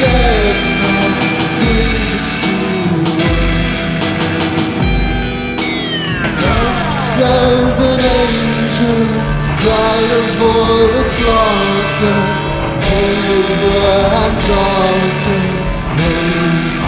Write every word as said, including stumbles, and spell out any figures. As an angel cried before the slaughter, they were our daughter.